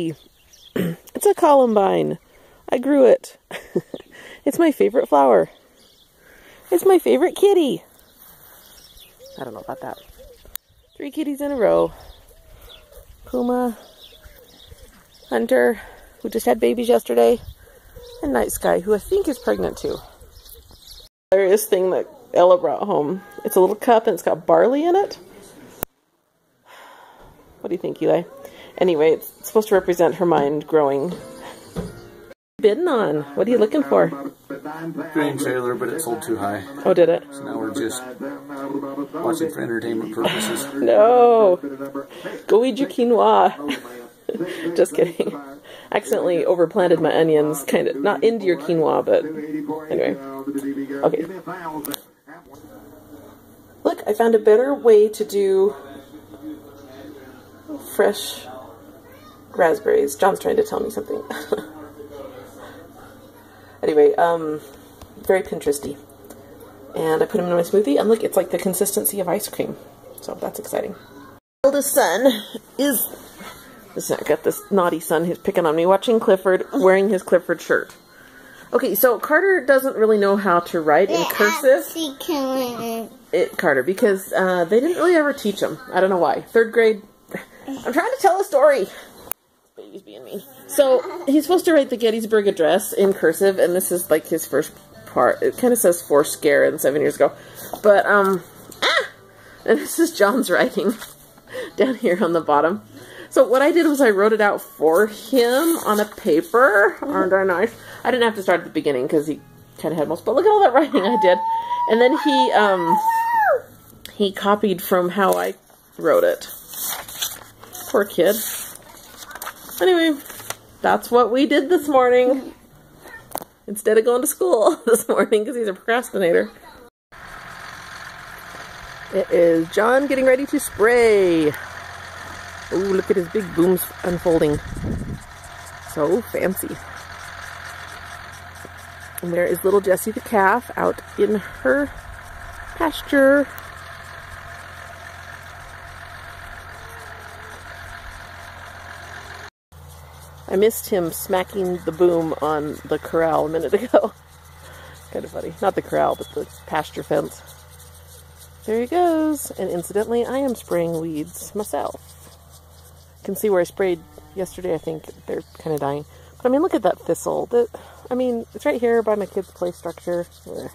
It's a columbine. I grew it. It's my favorite flower. It's my favorite kitty. I don't know about that. 3 kitties in a row. Puma, Hunter, who just had babies yesterday, and Night Sky, who I think is pregnant too. Hilarious thing that Ella brought home. It's a little cup and it's got barley in it. What do you think, Eli? Anyway, it's supposed to represent her mind growing. Bidding on? What are you looking for? Green trailer, but it sold too high. Oh, did it? So now we're just watching for entertainment purposes. No! Go eat your quinoa. Just kidding. Accidentally overplanted my onions, kind of, not into your quinoa, but anyway. Okay. Look, I found a better way to do fresh raspberries. John's trying to tell me something. Anyway, very Pinteresty. And I put them in my smoothie, and look, it's like the consistency of ice cream. So that's exciting. Eldest son is... I got this naughty son who's picking on me, watching Clifford, wearing his Clifford shirt. Okay, so Carter doesn't really know how to write in cursive. Carter, because they didn't really ever teach him. I don't know why. 3rd grade... I'm trying to tell a story! Baby's being mean. So, he's supposed to write the Gettysburg Address in cursive, and this is like his first part. It kind of says "forescore" and 7 years ago. But, and this is John's writing down here on the bottom. So what I did was I wrote it out for him on a paper. Aren't I nice? I didn't have to start at the beginning because he kind of had most, but look at all that writing I did. And then he copied from how I wrote it. Poor kid. Anyway, that's what we did this morning. Instead of going to school this morning because he's a procrastinator. It is John getting ready to spray. Oh, look at his big booms unfolding. So fancy. And there is little Jessie the calf out in her pasture. I missed him smacking the boom on the corral a minute ago. Kind of funny. Not the corral, but the pasture fence. There he goes. And incidentally, I am spraying weeds myself. Can see where I sprayed yesterday. I think they're kind of dying, but I mean, look at that thistle. That, I mean, it's right here by my kid's play structure. Ugh.